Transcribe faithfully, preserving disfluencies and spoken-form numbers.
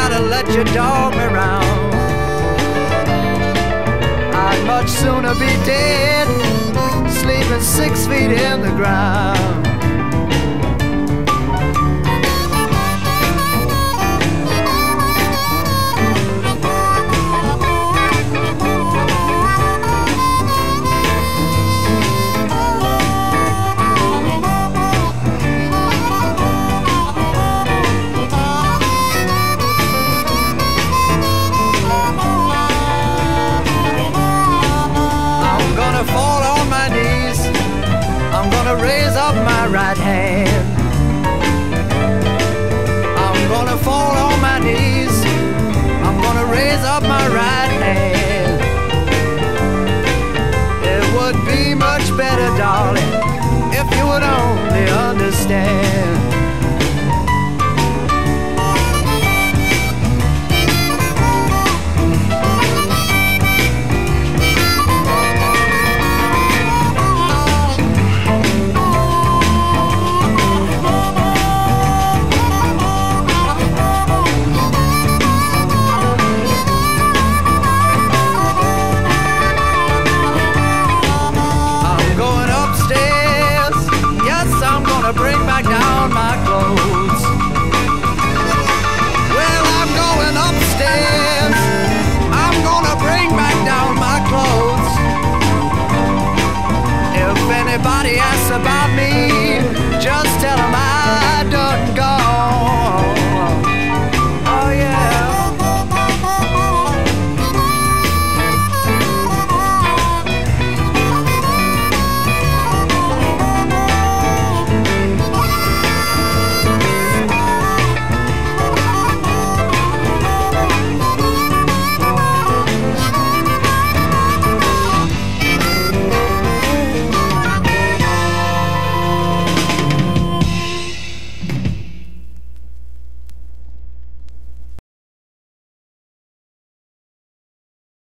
gotta let your dog around. I'd much sooner be dead, sleeping six feet in the ground. Raise up my right hand, I'm gonna fall on my knees, I'm gonna raise up my right hand. It would be much better, darling, if you would only understand.